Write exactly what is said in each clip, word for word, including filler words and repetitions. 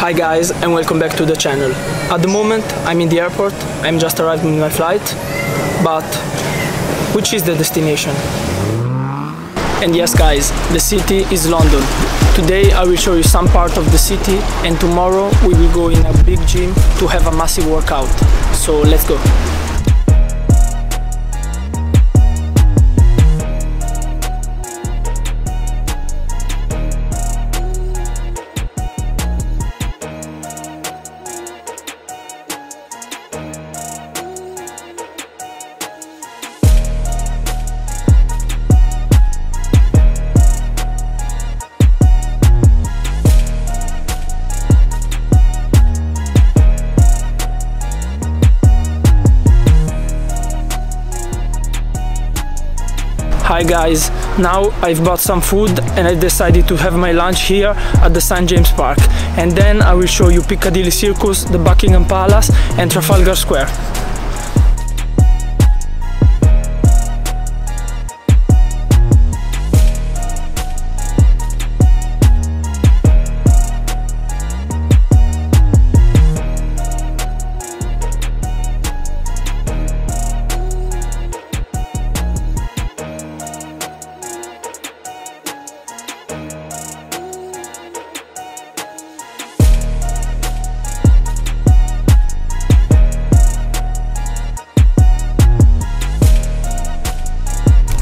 Hi guys and welcome back to the channel. At the moment I'm in the airport, I'm just arrived in my flight, but which is the destination? And yes guys, the city is London. Today I will show you some part of the city and tomorrow we will go in a big gym to have a massive workout. So let's go. Hi guys, now I've bought some food and I decided to have my lunch here at the Saint James Park, and then I will show you Piccadilly Circus, the Buckingham Palace and Trafalgar Square.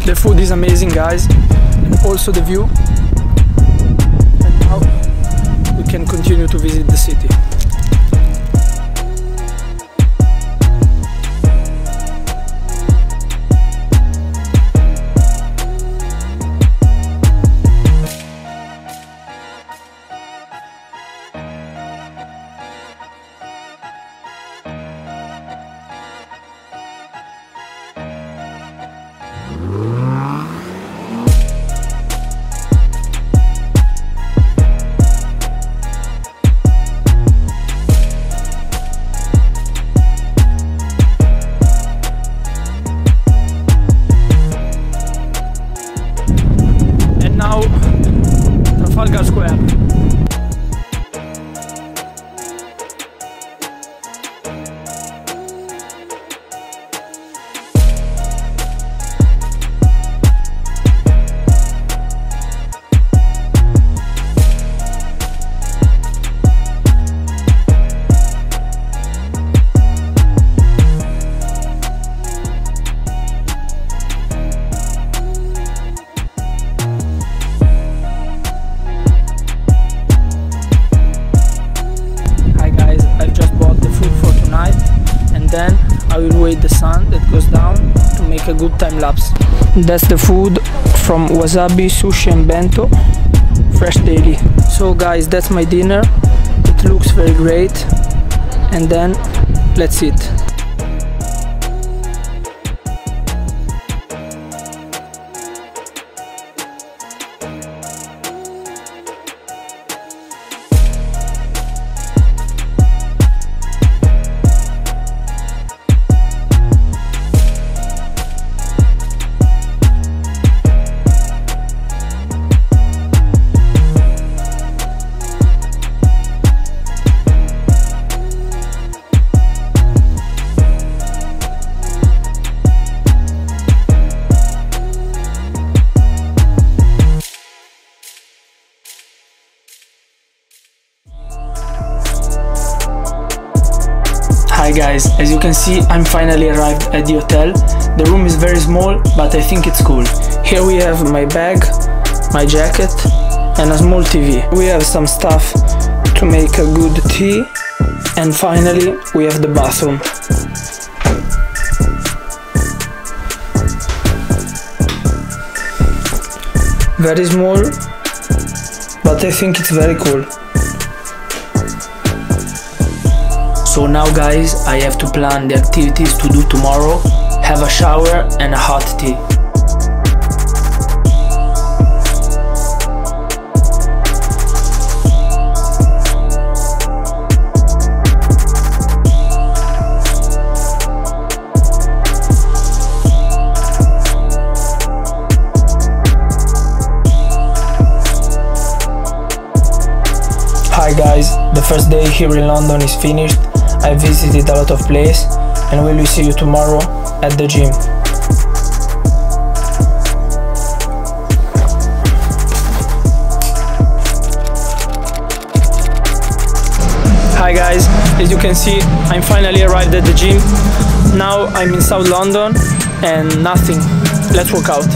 The food is amazing guys, and also the view, and now we can continue to visit the city. Trafalgar Square. Then I will wait the sun that goes down to make a good time lapse. That's the food from Wasabi, Sushi and Bento, fresh daily. So guys, that's my dinner, it looks very great, and then let's eat. Hi guys, as you can see I'm finally arrived at the hotel. The room is very small but I think it's cool. Here we have my bag, my jacket and a small T V. We have some stuff to make a good tea, and finally we have the bathroom. Very small but I think it's very cool. So now guys, I have to plan the activities to do tomorrow, have a shower and a hot tea. Hi Hi guys, the first day here in London is finished. I visited a lot of places and we will see you tomorrow at the gym. Hi guys, as you can see I'm finally arrived at the gym. Now I'm in South London and nothing, let's work out.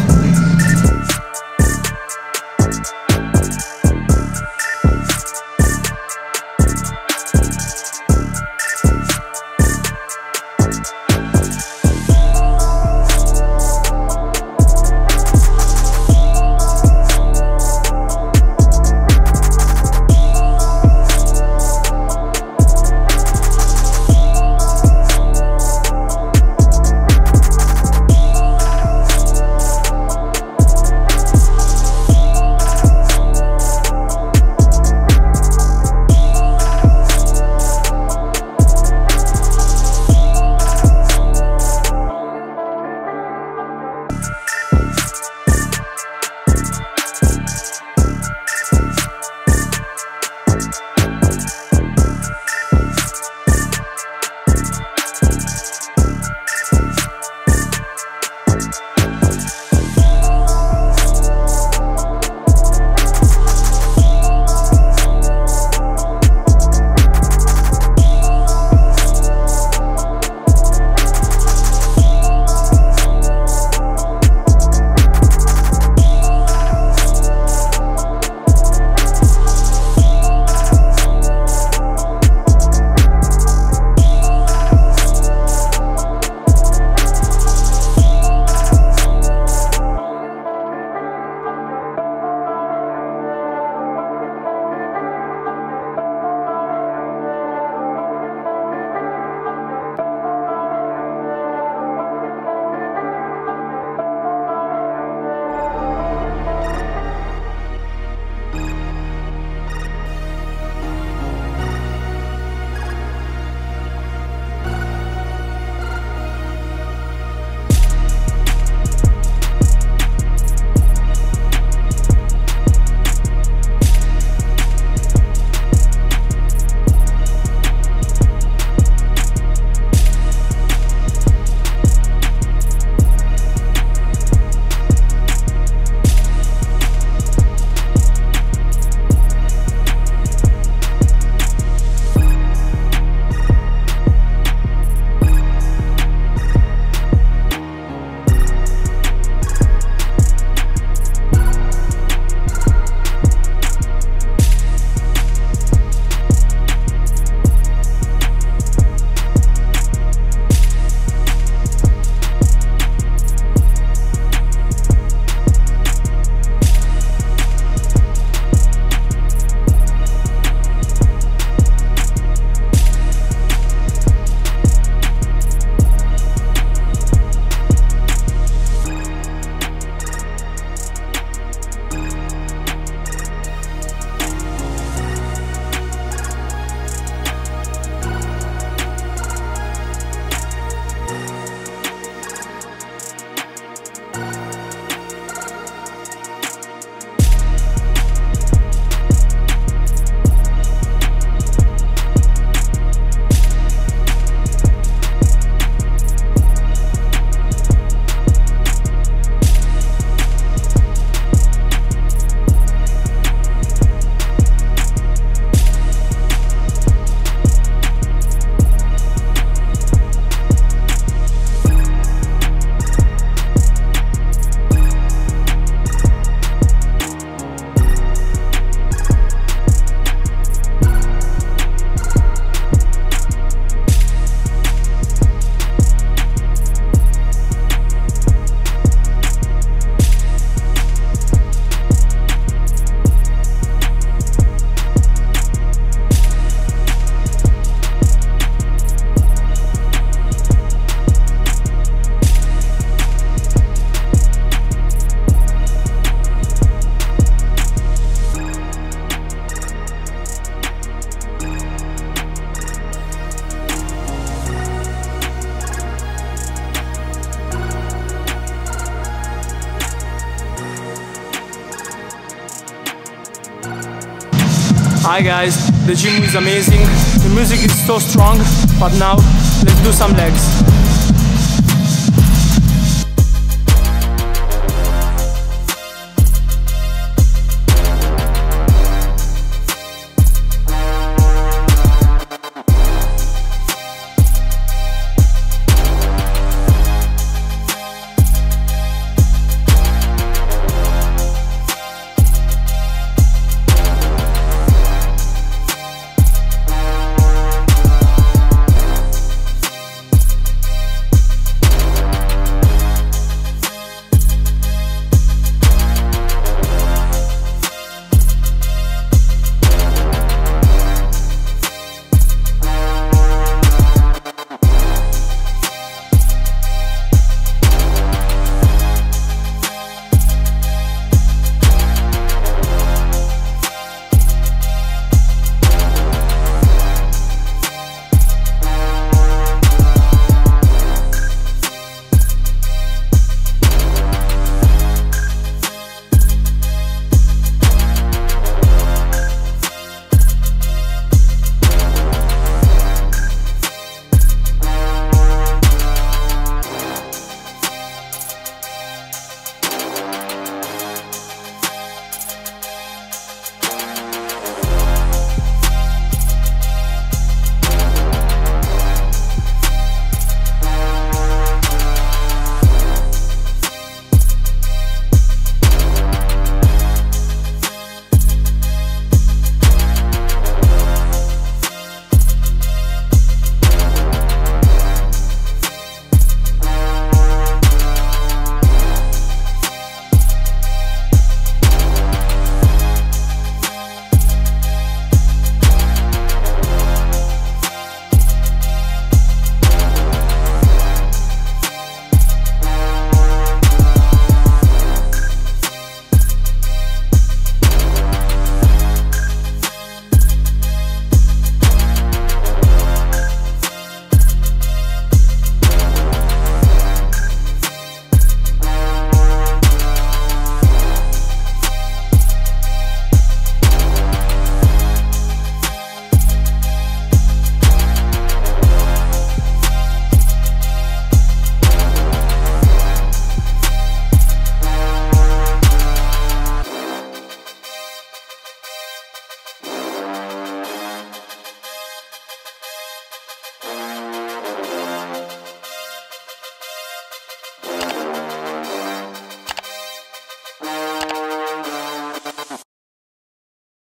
Hi guys, the gym is amazing, the music is so strong, but now let's do some legs.